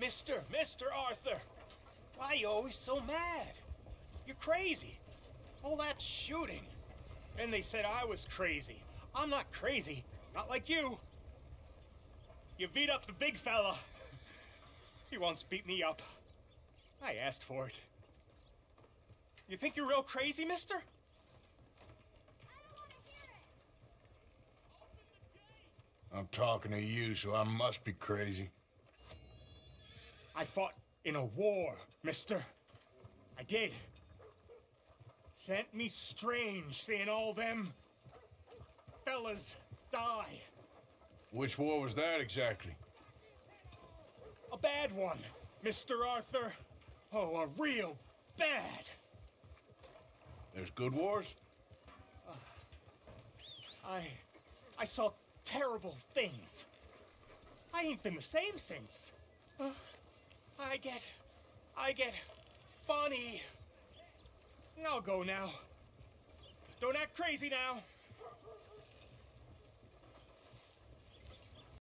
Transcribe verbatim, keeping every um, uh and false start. Mister, Mister Arthur! Why are you always so mad? You're crazy. All that shooting. Then they said I was crazy. I'm not crazy. Not like you. You beat up the big fella. He once beat me up. I asked for it. You think you're real crazy, mister? I don't want to hear it. Open the gate. I'm talking to you, so I must be crazy. I fought in a war, mister. I did. Sent me strange seeing all them fellas die. Which war was that exactly? A bad one, Mister Arthur. Oh, a real bad. There's good wars? Uh, I... I saw terrible things. I ain't been the same since. Uh, I get... I get... funny. I'll go now. Don't act crazy now.